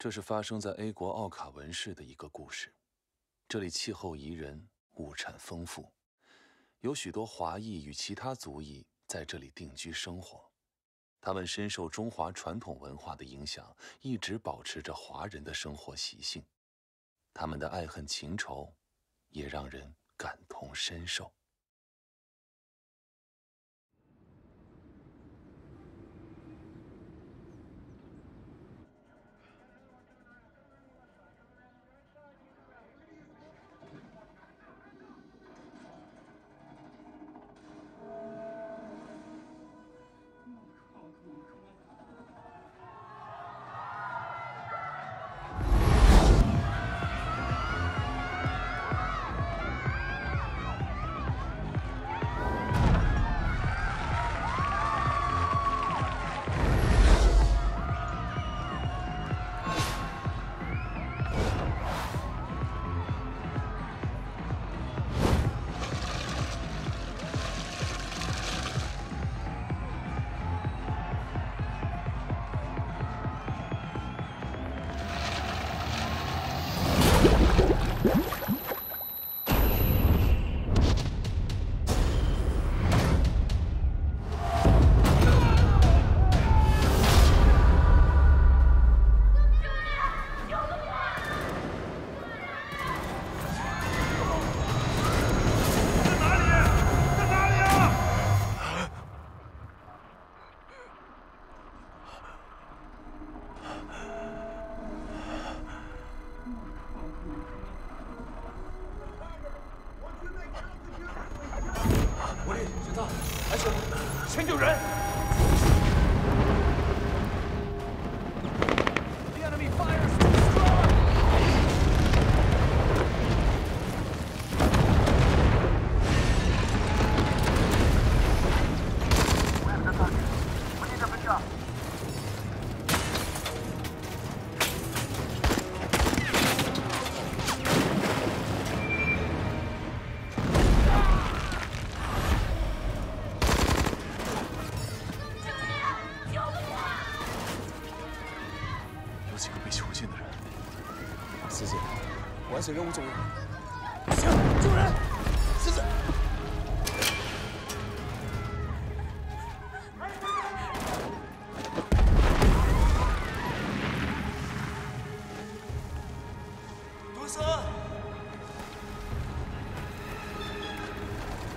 这是发生在 A 国奥卡文市的一个故事。这里气候宜人，物产丰富，有许多华裔与其他族裔在这里定居生活。他们深受中华传统文化的影响，一直保持着华人的生活习性。他们的爱恨情仇，也让人感同身受。 完成任务总任务，行，救人！狮子，毒蛇，你们在哪里？在哪里啊？赶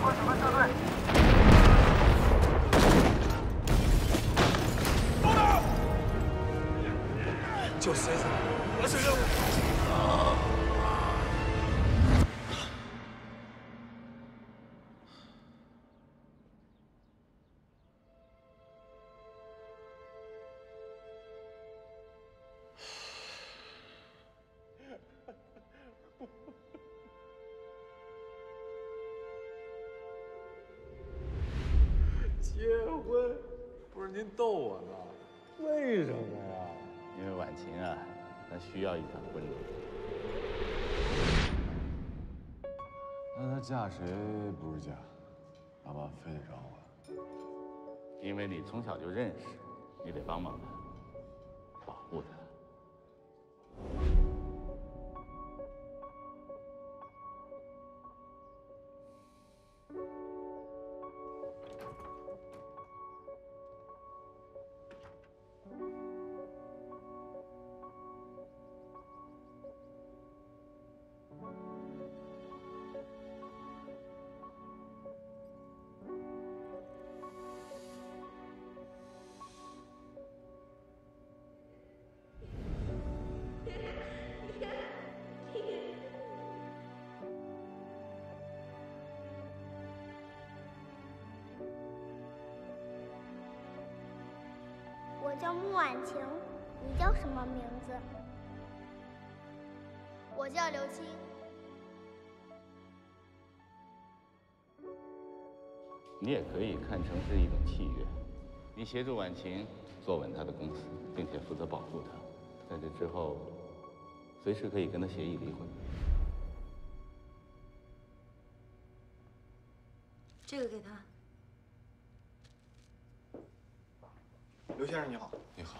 快指挥撤退！ 救狮子，完成任务。结婚？不是您逗我呢？为什么呀？ 因为婉晴啊，她需要一场婚礼。那她嫁谁不是嫁？爸爸非得让我。因为你从小就认识，你得帮帮她，保护她。我叫穆婉晴，你叫什么名字？我叫刘青。你也可以看成是一种契约，你协助婉晴坐稳她的公司，并且负责保护她。在这之后，随时可以跟她协议离婚。这个给他。刘先生你好。你好。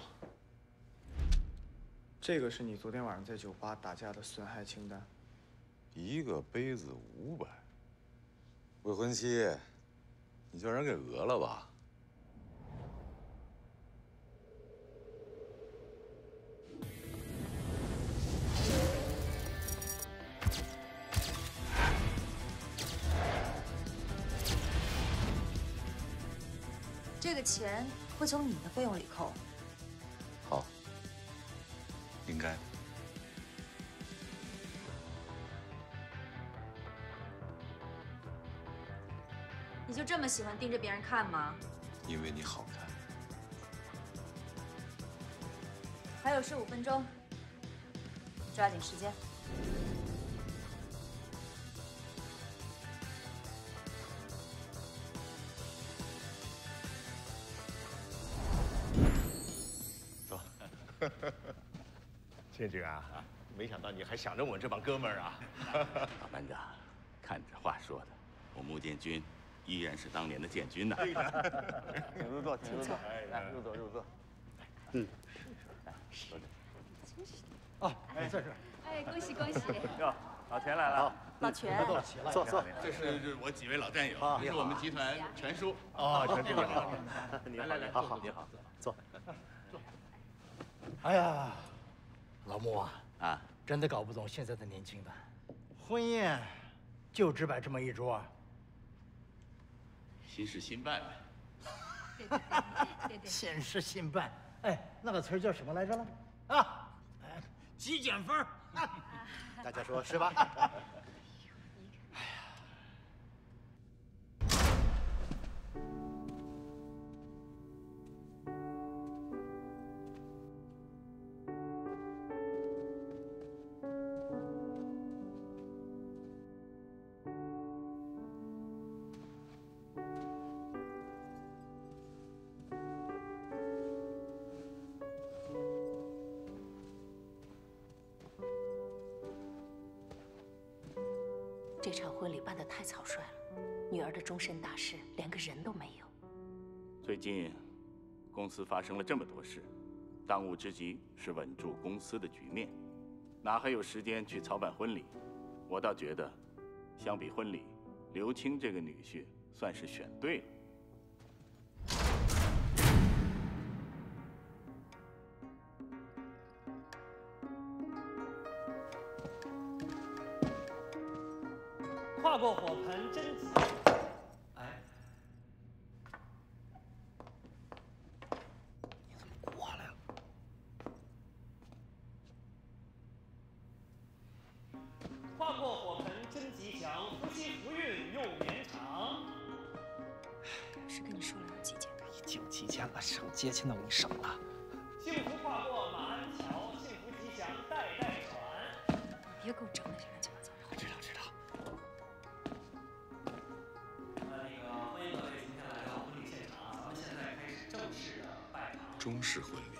这个是你昨天晚上在酒吧打架的损害清单。一个杯子500，未婚妻，你叫人给讹了吧？ 这个钱会从你的费用里扣。好，应该。你就这么喜欢盯着别人看吗？因为你好看。还有15分钟，抓紧时间。 建军啊，没想到你还想着我们这帮哥们儿啊！老班长，看这话说的，我穆建军依然是当年的建军呐。请入座，请入座，来入座入座。嗯，是是，真是的。啊，哎，这是。哎，恭喜恭喜！哟，老全来了。老全，坐坐。这是我几位老战友，这是我们集团全叔。哦，全叔你好，来来来，好好你好，坐坐。 哎呀，老穆啊，真的搞不懂现在的年轻的，婚宴就只摆这么一桌，新事新办呗。对，新事新办，哎，那个词儿叫什么来着了？啊，哎，极减分儿，大家说是吧？哎呀，这场婚礼办得太草率了，女儿的终身大事连个人都没有。最近，公司发生了这么多事，当务之急是稳住公司的局面，哪还有时间去操办婚礼？我倒觉得，相比婚礼，刘青这个女婿算是选对了。跨过火盆真急。哎，你怎么过来了？跨过火盆真吉祥，夫妻福运又绵长。不是跟你说了要7千？已经7千了，省接亲的我给你省了。幸福跨过马鞍桥，幸福吉祥代代传。别给我整那些乱七八糟的。我知道，知道。 中式婚礼，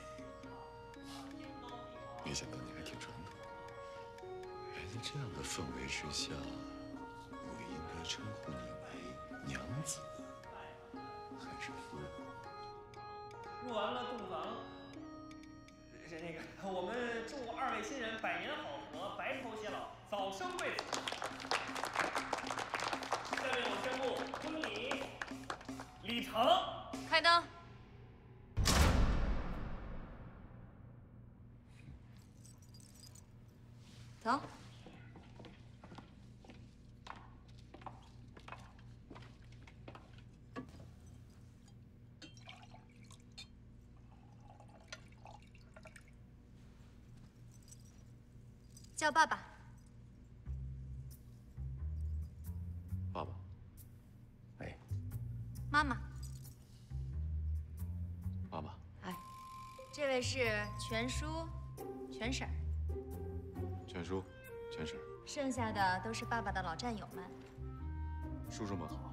没想到你还挺传统。人家这样的氛围之下，我应该称呼你为娘子，还是夫人？入完了洞房，是那个，我们祝二位新人百年好合，白头偕老，早生贵子。下面我宣布婚礼礼成，开灯。 走。叫爸爸。爸爸。哎。妈妈。爸爸。哎，这位是全叔、全婶儿。 全叔，全婶，剩下的都是爸爸的老战友们。叔叔们好。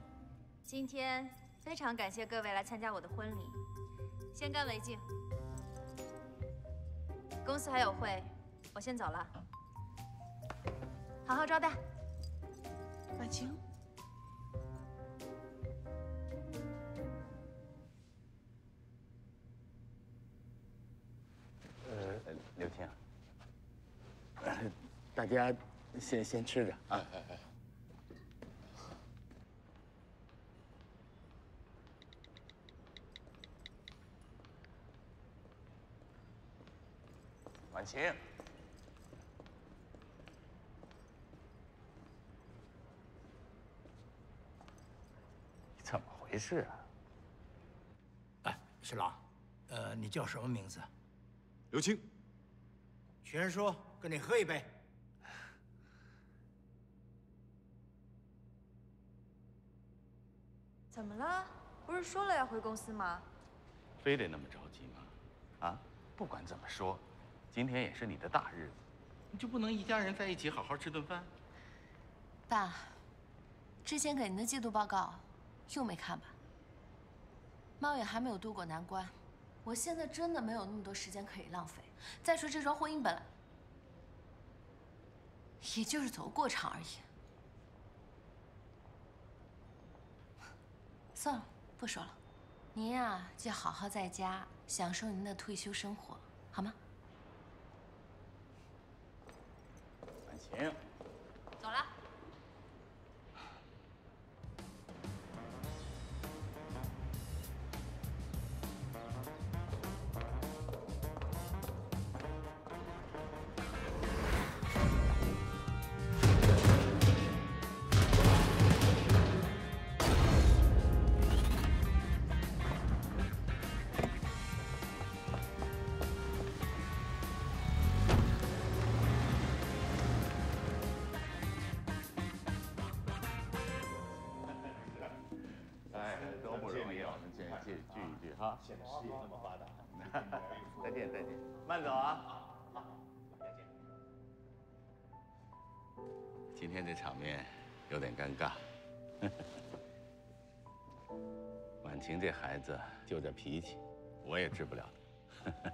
今天非常感谢各位来参加我的婚礼，先干为敬。公司还有会，我先走了，好好招待。婉晴，刘婷，大家先吃着啊。哎。婉晴。 怎么回事啊？哎，沈郎，你叫什么名字？刘青。全叔，跟你喝一杯。怎么了？不是说了要回公司吗？非得那么着急吗？啊，不管怎么说，今天也是你的大日子，你就不能一家人在一起好好吃顿饭？爸，之前给您的季度报告。 又没看吧？猫也还没有渡过难关，我现在真的没有那么多时间可以浪费。再说这桩婚姻本来也就是走过场而已，算了，不说了。您呀，就好好在家享受您的退休生活，好吗？婉晴，走了。 啊，现在事业那么发达，再见，慢走啊！好，再见。今天这场面有点尴尬，婉晴这孩子就这脾气，我也治不了的，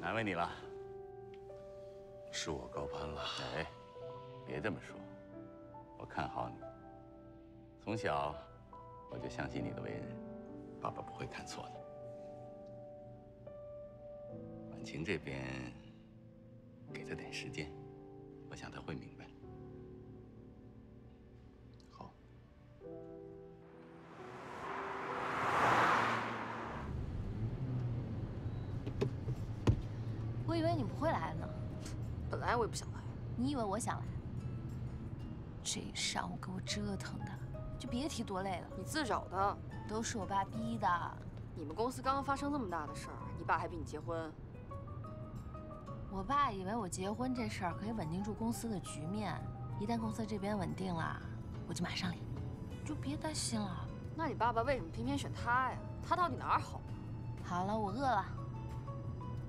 难为你了。是我高攀了。哎，别这么说，我看好你。从小我就相信你的为人。 爸爸不会看错的。婉晴这边，给她点时间，我想她会明白。好。我以为你不会来呢。本来我也不想来。你以为我想来？这一上午给我折腾的，就别提多累了。你自找的。 都是我爸逼的。你们公司刚刚发生这么大的事儿，你爸还逼你结婚？我爸以为我结婚这事儿可以稳定住公司的局面，一旦公司这边稳定了，我就马上离，就别担心了。那你爸爸为什么偏偏选他呀？他到底哪儿好？好了，我饿了。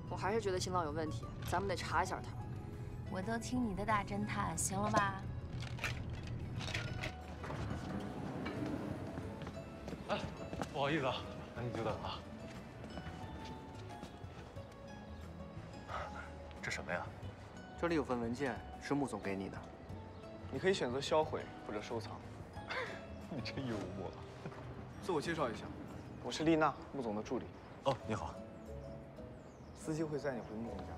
我还是觉得新浪有问题，咱们得查一下他。我都听你的大侦探，行了吧？ 不好意思啊，那你就等啊。这什么呀？这里有份文件是穆总给你的，你可以选择销毁或者收藏。你真有幽默啊！自我介绍一下，我是丽娜，穆总的助理。哦，你好。司机会载你回穆总家。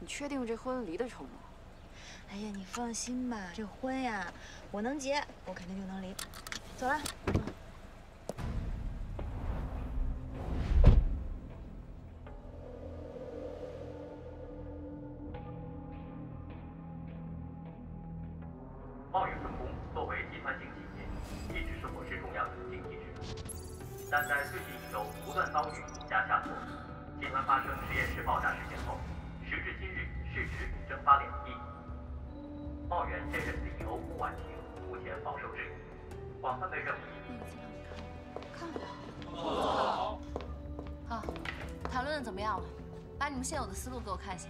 你确定这婚离得成吗？哎呀，你放心吧，这婚呀，我能结，我肯定就能离。走了。茂宇分公作为集团型企业，一直是我市重要的经济支柱，但在最近一周不断遭遇股价下挫，集团发生实验室爆炸事件后。 时至今日，市值已蒸发2亿。茂源现任 CEO 穆婉晴目前饱受质疑，广泛被认为。看了，好。好，讨论的怎么样了？把你们现有的思路给我看一下。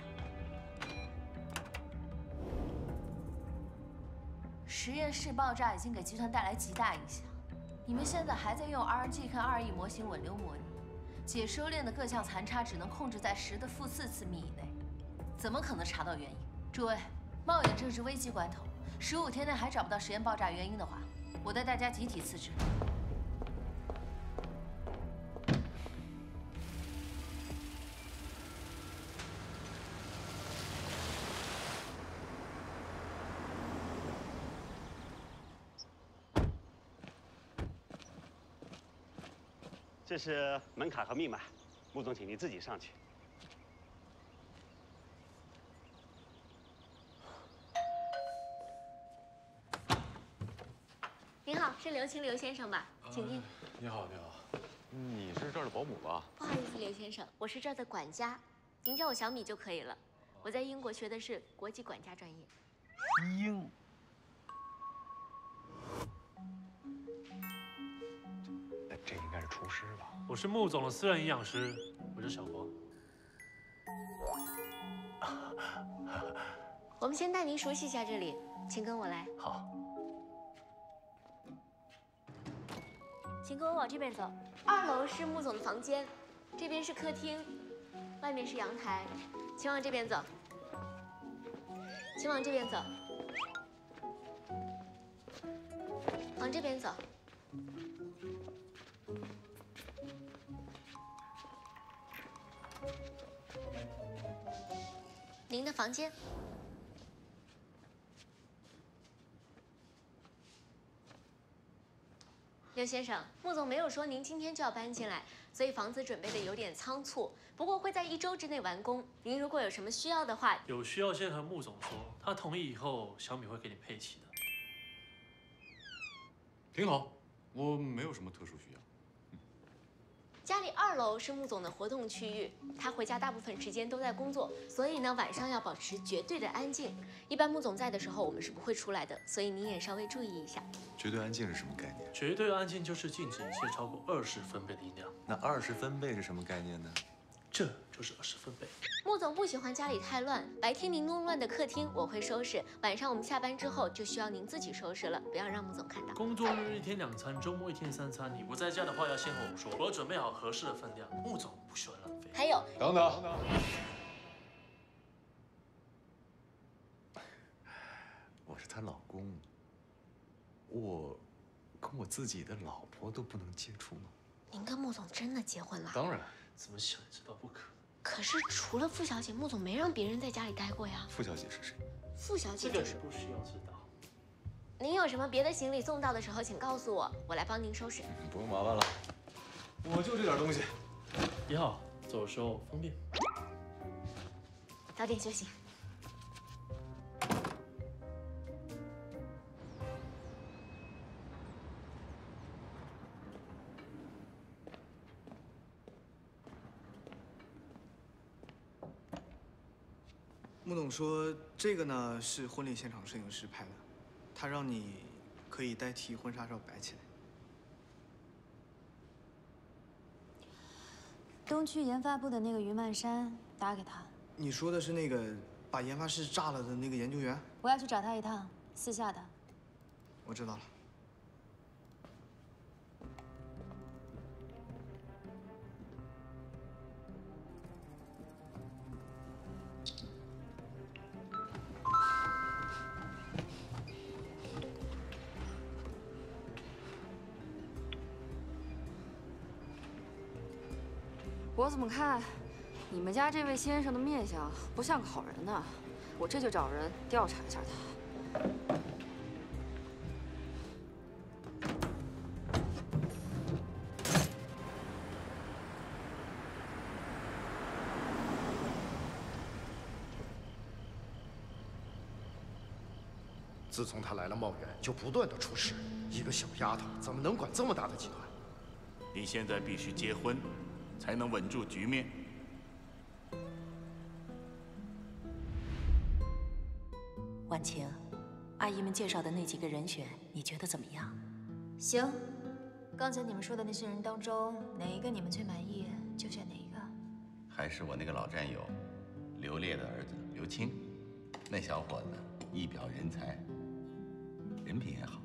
实验室爆炸已经给集团带来极大影响，你们现在还在用 RNG 跟2E 模型稳流模拟，解收链的各项残差只能控制在10^4次幂以内。 怎么可能查到原因？诸位，茂源正是危机关头， 15天内还找不到实验爆炸原因的话，我带大家集体辞职。这是门卡和密码，穆总，请您自己上去。 您好，是刘清刘先生吧？请进。你好，你好，你是这儿的保姆吧？不好意思，刘先生，我是这儿的管家，您叫我小米就可以了。我在英国学的是国际管家专业。英？这应该是厨师吧？我是穆总的私人营养师，我是小黄。我们先带您熟悉一下这里，请跟我来。好。 请跟我往这边走，2楼是穆总的房间，这边是客厅，外面是阳台，请往这边走，请往这边走，往这边走。您的房间。 刘先生，穆总没有说您今天就要搬进来，所以房子准备的有点仓促，不过会在1周之内完工。您如果有什么需要的话，有需要先和穆总说，他同意以后，小米会给你配齐的。挺好，我没有什么特殊需要。家里2楼是穆总的活动区域，他回家大部分时间都在工作，所以呢晚上要保持绝对的安静。一般穆总在的时候，我们是不会出来的，所以您也稍微注意一下。绝对安静是什么概念？绝对安静就是禁止一切超过20分贝的音量。那20分贝是什么概念呢？这就是20分贝。穆总不喜欢家里太乱，白天您弄乱的客厅我会收拾，晚上我们下班之后就需要您自己收拾了，不要让穆总看到。工作日1天2餐，周末1天3餐。你不在家的话要先和我说，我要准备好合适的分量。穆总不喜欢浪费。还有，等等，我是她老公，我跟我自己的老婆都不能接触吗？您跟穆总真的结婚了？当然。 怎么想也知道不可能。可是除了傅小姐，穆总没让别人在家里待过呀。傅小姐是谁？傅小姐就是不需要知道。您有什么别的行李送到的时候，请告诉我，我来帮您收拾。不用麻烦了，我就这点东西。你好，走的时候方便。早点休息。 穆总说：“这个呢是婚礼现场摄影师拍的，他让你可以代替婚纱照摆起来。”东区研发部的那个于曼山打给他。你说的是那个把研发室炸了的那个研究员？我要去找他一趟，私下的。我知道了。 我怎么看，你们家这位先生的面相不像个好人呢？我这就找人调查一下他。自从他来了茂源，就不断的出事。一个小丫头怎么能管这么大的集团？你现在必须结婚。 才能稳住局面。婉晴，阿姨们介绍的那几个人选，你觉得怎么样？行，刚才你们说的那些人当中，哪一个你们最满意，就选哪一个。还是我那个老战友，刘烈的儿子刘清，那小伙子一表人才，人品也好。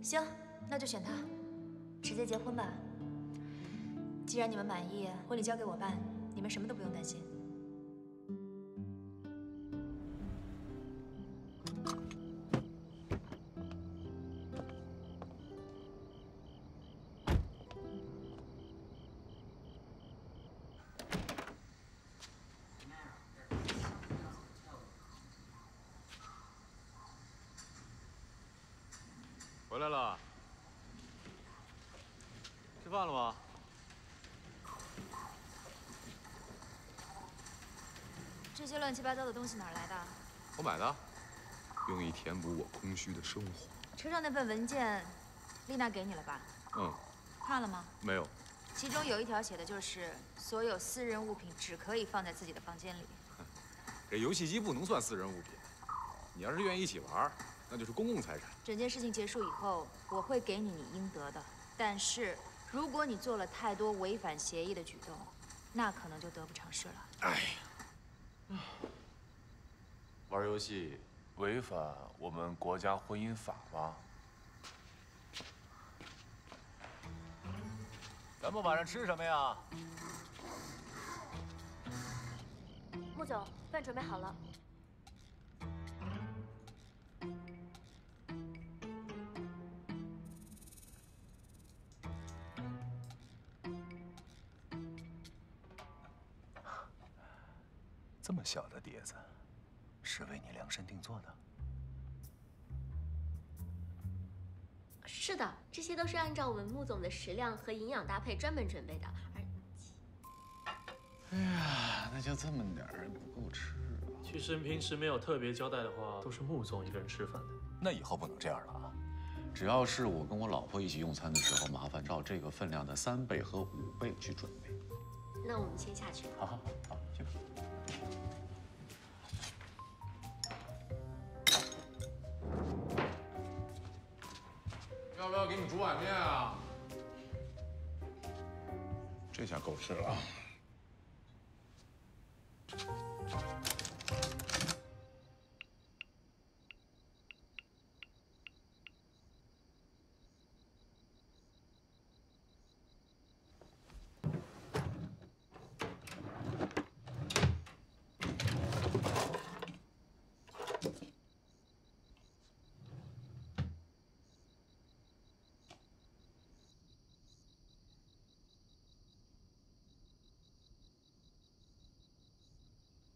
行，那就选他。 直接结婚吧。既然你们满意，婚礼交给我办，你们什么都不用担心。回来了。吃饭了吗？这些乱七八糟的东西哪来的？我买的，用以填补我空虚的生活。车上那份文件，丽娜给你了吧？嗯。看了吗？没有。其中有一条写的就是所有私人物品只可以放在自己的房间里。这游戏机不能算私人物品，你要是愿意一起玩，那就是公共财产。整件事情结束以后，我会给你你应得的。但是如果你做了太多违反协议的举动，那可能就得不偿失了。哎呀，玩游戏违反我们国家婚姻法吗？咱们晚上吃什么呀？ 穆总，饭准备好了。这么小的碟子，是为你量身定做的？是的，这些都是按照我们穆总的食量和营养搭配专门准备的。 哎呀，那就这么点儿不够吃啊！其实平时没有特别交代的话，都是穆总一个人吃饭的。那以后不能这样了啊！只要是我跟我老婆一起用餐的时候，麻烦照这个分量的3倍和5倍去准备。那我们先下去。好好好，去吧。要不要给你煮碗面啊？这下够吃了啊！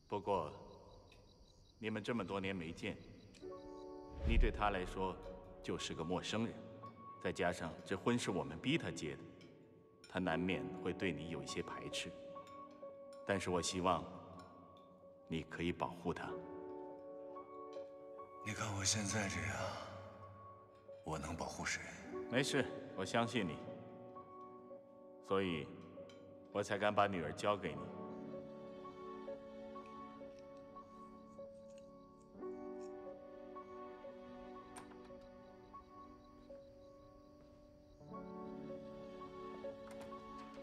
不过，你们这么多年没见，你对他来说就是个陌生人，再加上这婚是我们逼他结的，他难免会对你有一些排斥。但是我希望你可以保护他。你看我现在这样，我能保护谁？没事，我相信你，所以我才敢把女儿交给你。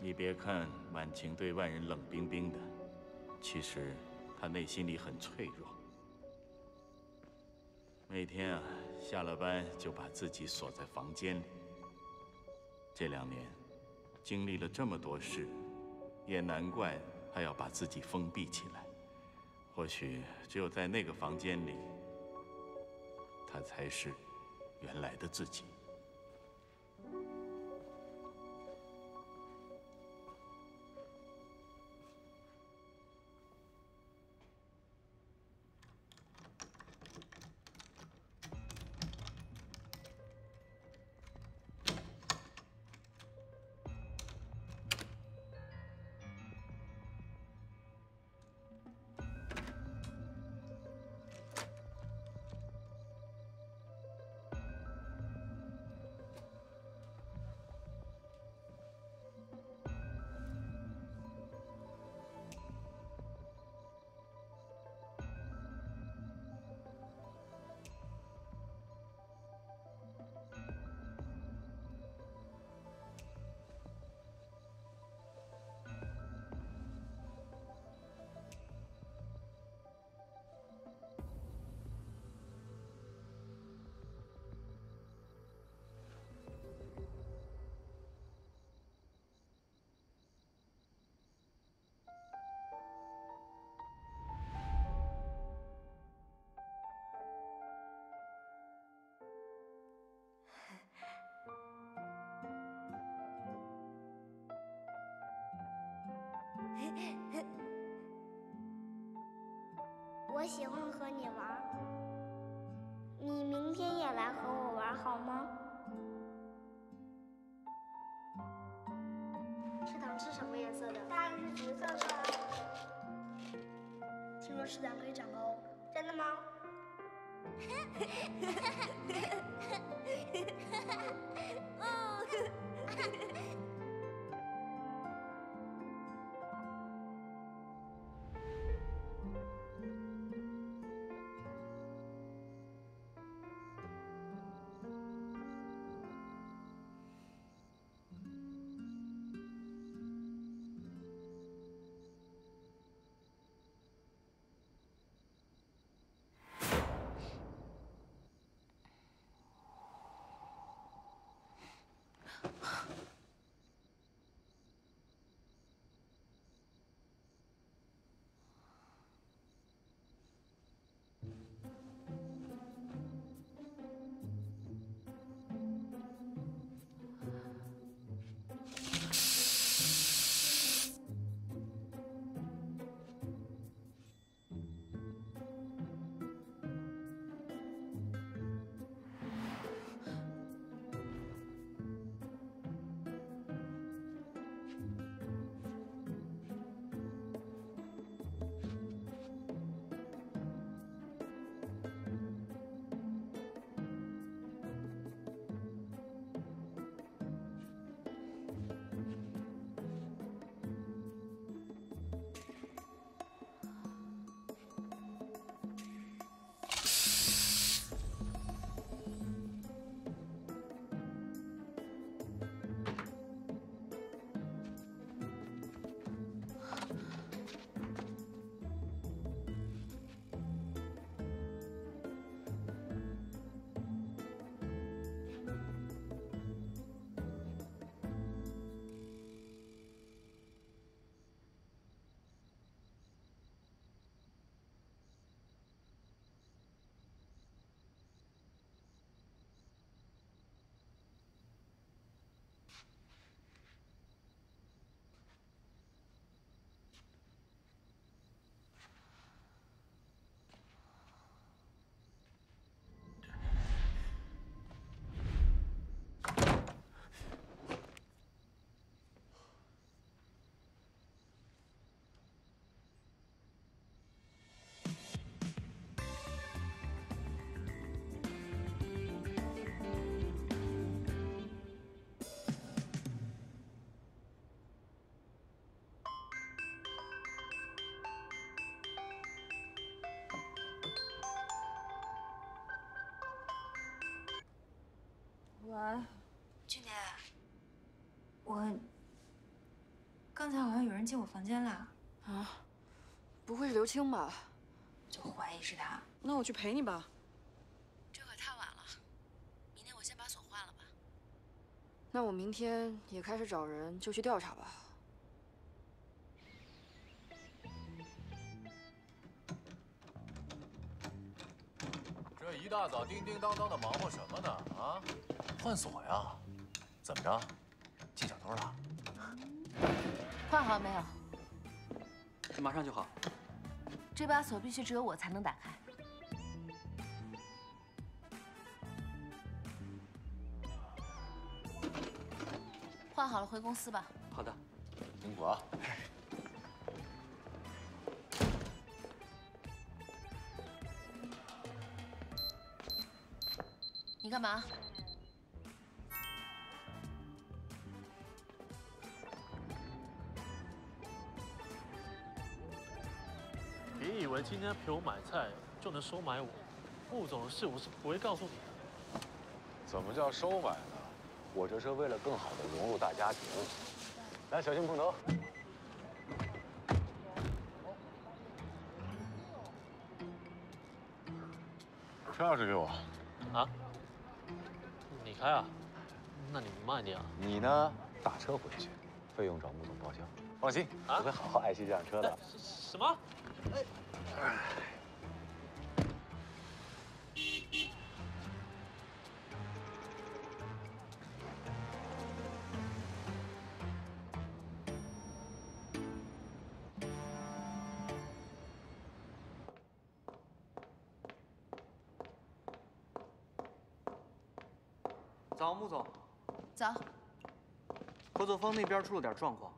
你别看婉晴对外人冷冰冰的，其实她内心里很脆弱。每天啊，下了班就把自己锁在房间里。这2年经历了这么多事，也难怪她要把自己封闭起来。或许只有在那个房间里，她才是原来的自己。 我喜欢和你玩，你明天也来和我玩好吗？市长可以长高，真的吗？哦。喂，俊杰，我刚才好像有人进我房间了啊！不会是刘青吧？就怀疑是他。那我去陪你吧。这可太晚了，明天我先把锁换了吧。那我明天也开始找人，就去调查吧。这一大早叮叮当当的忙活什么呢？啊？ 换锁呀？怎么着？进小偷了？换好了没有？这马上就好。这把锁必须只有我才能打开。换好了回公司吧。好的，苹果。 你干嘛？ 别以为今天陪我买菜就能收买我，顾总的事我是不会告诉你的。怎么叫收买呢？我这是为了更好的融入大家庭。来，小心碰头。车钥匙给我。啊？你开啊？那你慢点啊。你呢？打车回去，费用找穆总报销。放心，我会好好爱惜这辆车的。什么？ 哎，早，穆总。早。合作方那边出了点状况。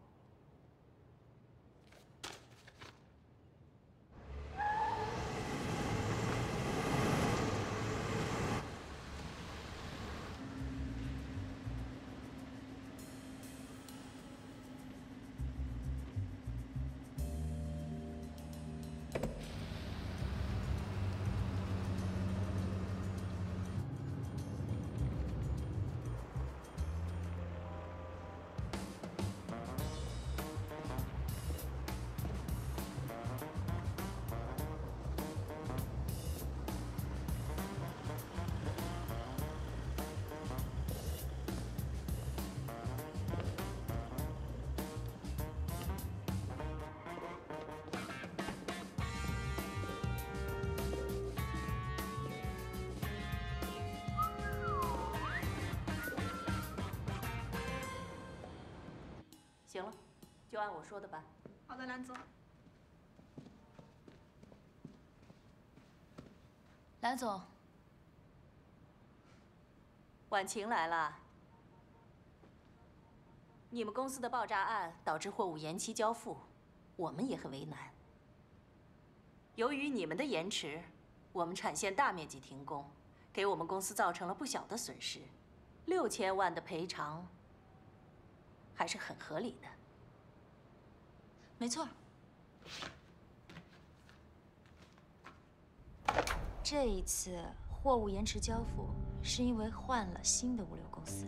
就按我说的办。好的，兰总。兰总，婉晴来了。你们公司的爆炸案导致货物延期交付，我们也很为难。由于你们的延迟，我们产线大面积停工，给我们公司造成了不小的损失，6000万的赔偿还是很合理的。 没错，这一次货物延迟交付是因为换了新的物流公司。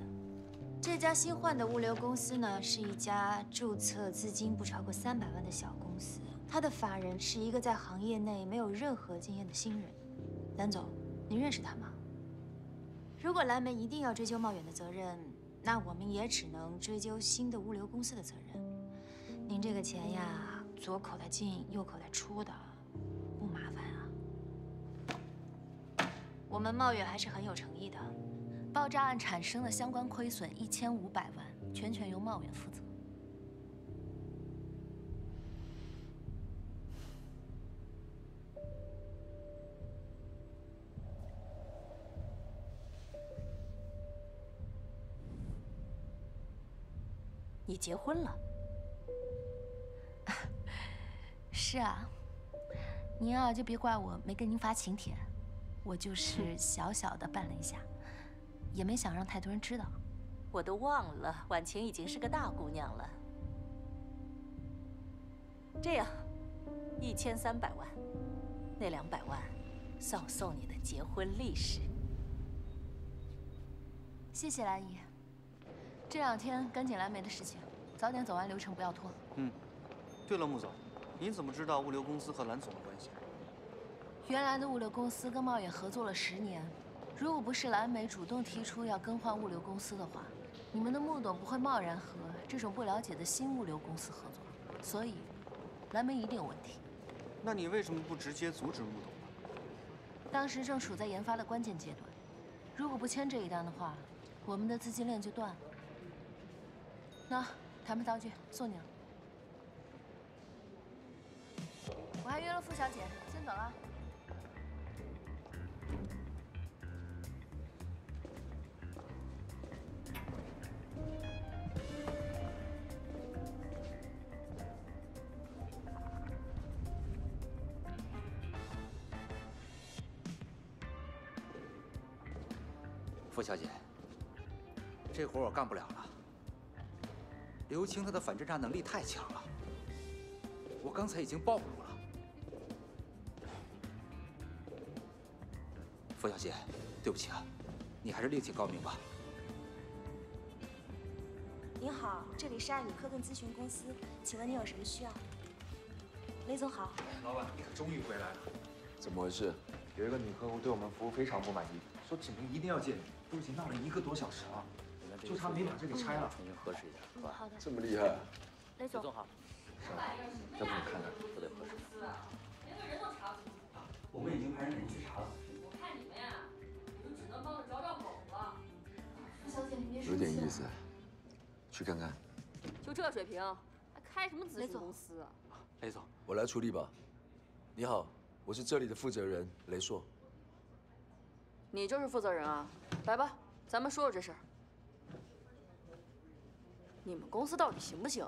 这家新换的物流公司呢，是一家注册资金不超过300万的小公司，它的法人是一个在行业内没有任何经验的新人。兰总，您认识他吗？如果蓝莓一定要追究茂远的责任，那我们也只能追究新的物流公司的责任。 您这个钱呀，左口袋进，右口袋出的，不麻烦啊。我们茂远还是很有诚意的。爆炸案产生的相关亏损1500万，全由茂远负责。你结婚了？ 是啊，您啊就别怪我没跟您发请帖，我就是小小的办了一下，也没想让太多人知道。我都忘了，婉晴已经是个大姑娘了。这样，1300万，那200万，算我送你的结婚利是。谢谢兰姨，这2天赶紧蓝莓的事情，早点走完流程，不要拖。嗯，对了，穆总。 您怎么知道物流公司和蓝总的关系？原来的物流公司跟茂远合作了10年，如果不是蓝莓主动提出要更换物流公司的话，你们的穆董不会贸然和这种不了解的新物流公司合作，所以蓝莓一定有问题。那你为什么不直接阻止穆董呢？当时正处在研发的关键阶段，如果不签这一单的话，我们的资金链就断了。那谈判道具送你了。 我还约了傅小姐，先走了。傅小姐，这活我干不了了。刘青她的反侦查能力太强了，我刚才已经暴露了。 傅小姐，对不起啊，你还是另请高明吧。您好，这里是爱与科顿咨询公司，请问您有什么需要？雷总好。老板，你可终于回来了。怎么回事？有一个女客户对我们服务非常不满意，说品评一定要介入，都已经闹了1个多小时了，就差没把这里拆了。重新核实一下，是吧？好的。这么厉害。雷总好。要不你看看，我得核实。连个人都查不清楚。我们已经派人去查了。 你们呀，你们只能帮着找找狗了。傅小姐，你别有点意思，去看看。就这水平，还开什么咨询公司啊？雷总，我来处理吧。你好，我是这里的负责人雷硕。你就是负责人啊？来吧，咱们说说这事儿。你们公司到底行不行？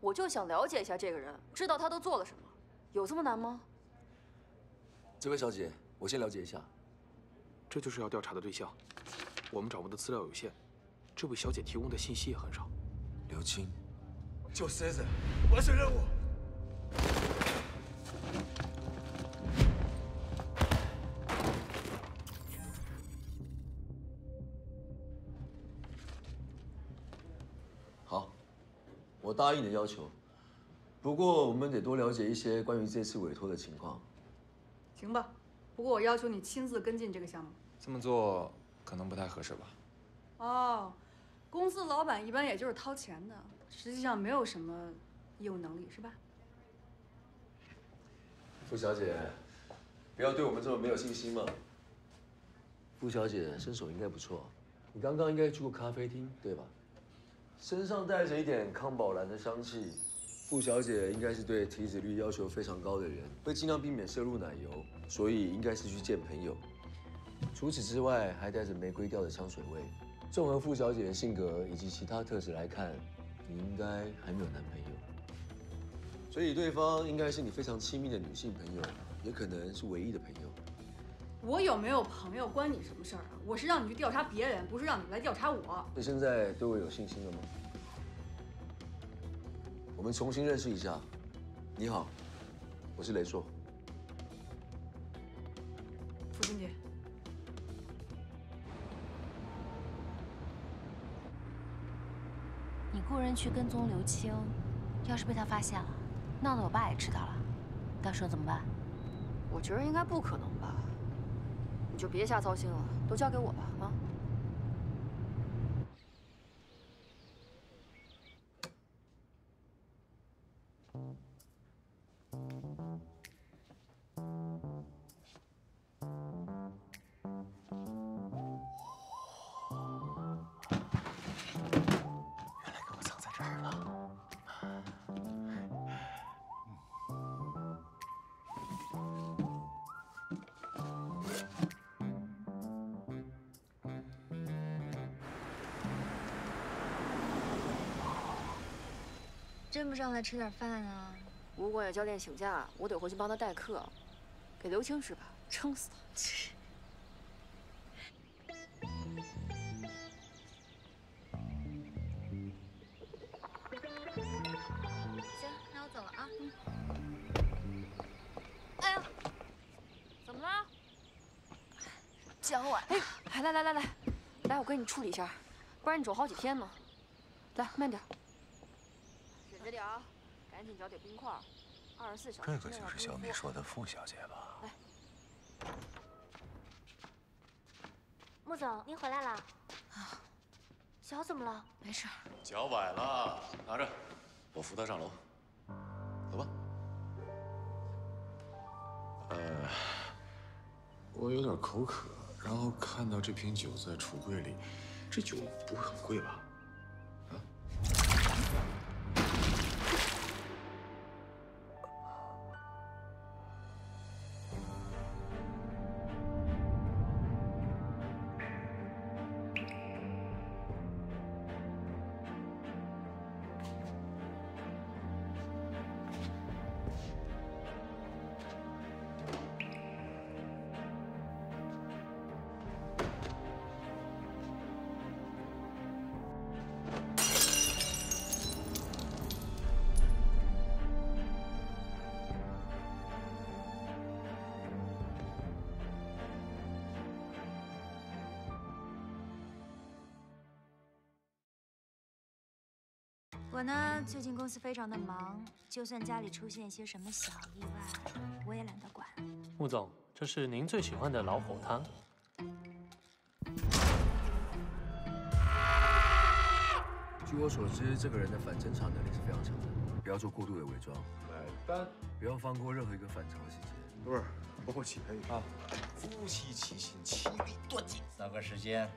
我就想了解一下这个人，知道他都做了什么，有这么难吗？这位小姐。 我先了解一下，这就是要调查的对象。我们掌握的资料有限，这位小姐提供的信息也很少。刘青，救 Cesar， 完成任务。好，我答应你的要求，不过我们得多了解一些关于这次委托的情况。行吧。 不过我要求你亲自跟进这个项目，这么做可能不太合适吧？哦，公司老板一般也就是掏钱的，实际上没有什么业务能力，是吧？傅小姐，不要对我们这么没有信心嘛。傅小姐身手应该不错，你刚刚应该去过咖啡厅对吧？身上带着一点康宝蓝的香气。傅小姐应该是对体脂率要求非常高的人，会尽量避免摄入奶油，所以应该是去见朋友。除此之外，还带着玫瑰调的香水味。综合傅小姐的性格以及其他特质来看，你应该还没有男朋友。 所以对方应该是你非常亲密的女性朋友，也可能是唯一的朋友。我有没有朋友关你什么事儿啊？我是让你去调查别人，不是让你来调查我。你现在对我有信心了吗？我们重新认识一下。你好，我是雷硕。傅经理。你雇人去跟踪刘青，要是被他发现了。 闹得我爸也知道了，到时候怎么办？我觉得应该不可能吧。你就别瞎操心了，都交给我吧，啊！原来给我藏在这儿了。 真不上来吃点饭啊！吴广远教练请假，我得回去帮他代课，给刘青吃吧，撑死他！ 来来来来，来我给你处理一下，不然你肿好几天呢。来，慢点，忍着点啊，赶紧找点冰块。24小时。这个就是小米说的傅小姐吧？来，穆总，您回来了。啊，脚怎么了？没事。脚崴了，拿着，我扶她上楼。走吧。我有点口渴。 然后看到这瓶酒在橱柜里，这酒不会很贵吧？啊？我呢，最近公司非常的忙，就算家里出现一些什么小意外，我也懒得管。穆总，这是您最喜欢的老火汤。据我所知，这个人的反侦查能力是非常强的，不要做过度的伪装。买单，不要放过任何一个反常的细节。不是，帮我起陪啊！夫妻齐心，其利断金。找个时间，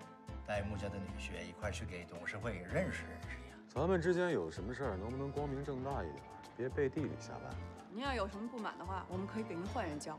带穆家的女婿一块去给董事会认识认识。 咱们之间有什么事儿，能不能光明正大一点，别背地里下班？您要有什么不满的话，我们可以给您换人教。